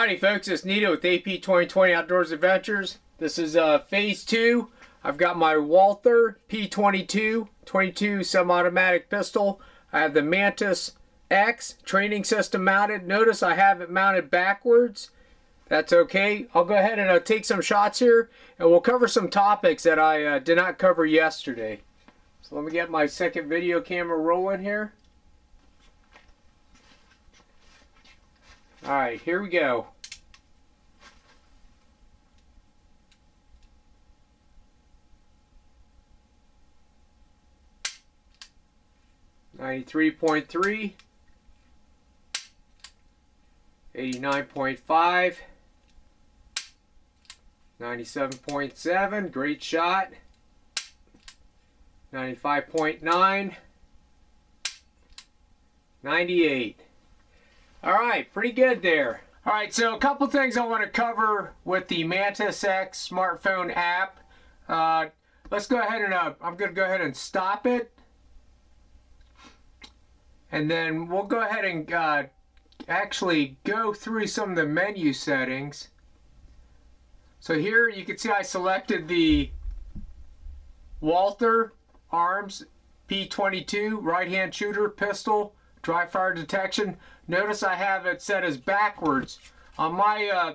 Howdy folks, it's Nito with AP2020 Outdoors Adventures. This is phase 2. I've got my Walther P22 semi-automatic pistol. I have the Mantis X training system mounted. Notice I have it mounted backwards. That's okay. I'll go ahead and take some shots here, and we'll cover some topics that I did not cover yesterday. So let me get my second video camera rolling here. Alright, here we go. .3 89.5 97.7, great shot. 95.9 98. Alright, pretty good there. Alright, so a couple things I want to cover with the Mantis X smartphone app. Let's go ahead and I'm going to go ahead and stop it. And then we'll go ahead and actually go through some of the menu settings. So here you can see I selected the Walther Arms P22 right-hand shooter pistol. Dry fire detection. Notice I have it set as backwards. On my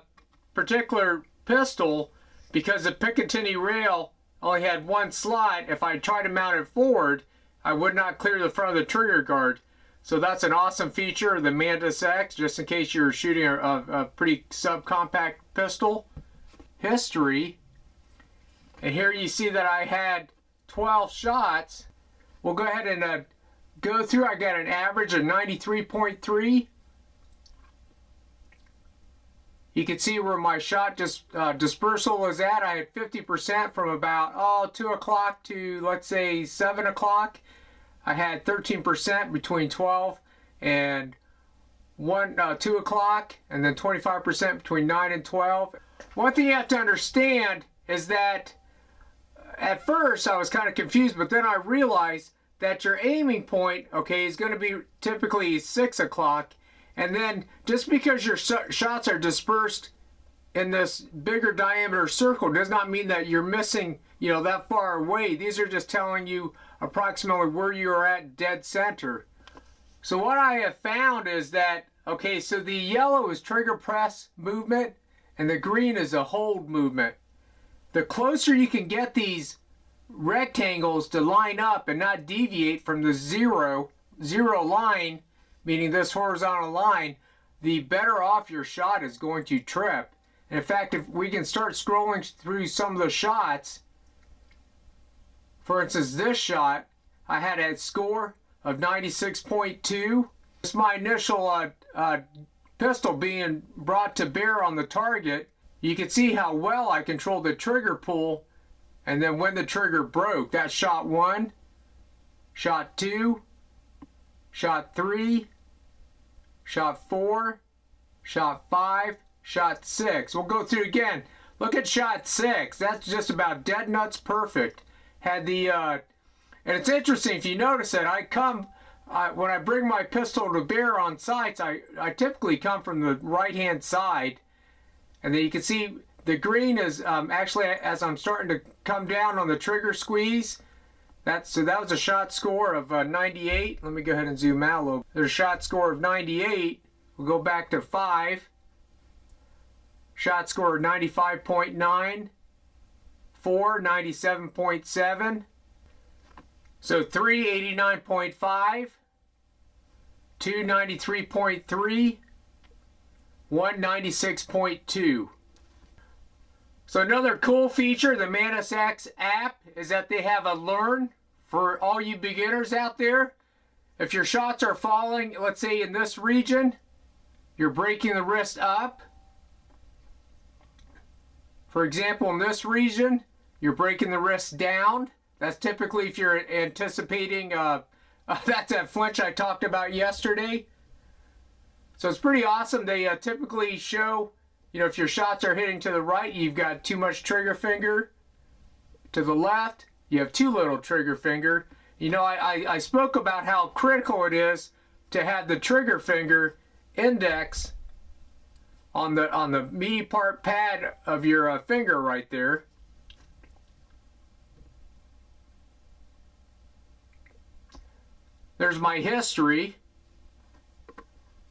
particular pistol, because the Picatinny rail only had one slot, if I tried to mount it forward, I would not clear the front of the trigger guard. So that's an awesome feature of the Mantis X, just in case you're shooting a pretty subcompact pistol. History. And here you see that I had 12 shots. We'll go ahead and go through. I got an average of 93.3. You can see where my shot dispersal was at. I had 50% from about 2 o'clock to, let's say, 7 o'clock. I had 13% between 12 and 2 o'clock, and then 25% between 9 and 12. One thing you have to understand is that at first I was kind of confused, but then I realized that your aiming point, okay, is going to be typically 6 o'clock. And then just because your shots are dispersed in this bigger diameter circle does not mean that you're missing, you know, that far away. These are just telling you approximately where you're at dead center. So what I have found is that, okay, so the yellow is trigger press movement and the green is a hold movement. The closer you can get these rectangles to line up and not deviate from the zero line, meaning this horizontal line, the better off your shot is going to trip. And in fact, if we can start scrolling through some of the shots, for instance, this shot, I had a score of 96.2. It's my initial pistol being brought to bear on the target. You can see how well I controlled the trigger pull. And then when the trigger broke, that's shot 1, shot 2, shot 3, shot 4, shot 5, shot 6. We'll go through again. Look at shot 6. That's just about dead nuts perfect. Had the, and it's interesting if you notice that I come, when I bring my pistol to bear on sights, I typically come from the right-hand side. And then you can see the green is actually as I'm starting to come down on the trigger squeeze. So that was a shot score of 98. Let me go ahead and zoom out a little. There's a shot score of 98. We'll go back to 5. Shot score of 95.9. 4, 97.7. So 3, 89.5. 2, 93.3. 1, 96.2. So another cool feature of the Mantis X app is that they have a learn for all you beginners out there. If your shots are falling, let's say in this region, you're breaking the wrist up. For example, in this region, you're breaking the wrist down. That's typically if you're anticipating, that's that flinch I talked about yesterday. So it's pretty awesome. They typically show, you know, if your shots are hitting to the right, you've got too much trigger finger. To the left, you have too little trigger finger. You know, I spoke about how critical it is to have the trigger finger index on the meaty part pad of your finger right there. There's my history.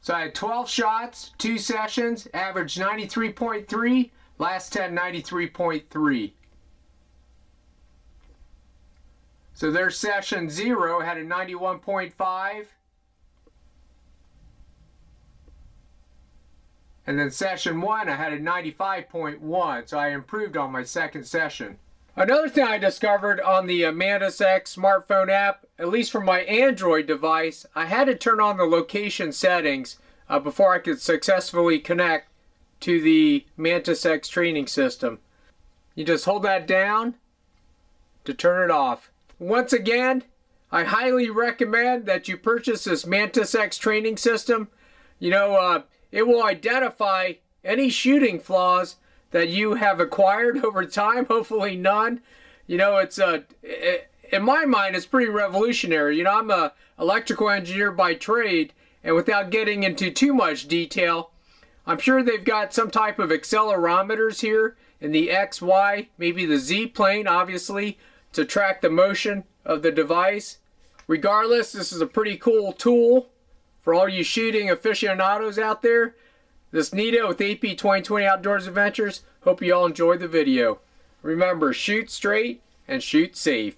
So I had 12 shots, 2 sessions, average 93.3, last 10 93.3. So there's session 0, had a 91.5. And then session 1, I had a 95.1, so I improved on my second session. Another thing I discovered on the Mantis X smartphone app, at least for my Android device, I had to turn on the location settings before I could successfully connect to the Mantis X training system. You just hold that down to turn it off. Once again, I highly recommend that you purchase this Mantis X training system. You know, it will identify any shooting flaws that you have acquired over time, hopefully none. You know, it's in my mind, it's pretty revolutionary. You know, I'm an electrical engineer by trade, and without getting into too much detail, I'm sure they've got some type of accelerometers here in the X, Y, maybe the Z plane, obviously, to track the motion of the device. Regardless, this is a pretty cool tool for all you shooting aficionados out there. This is Nito with AP2020 Outdoors Adventures. Hope you all enjoyed the video. Remember, shoot straight and shoot safe.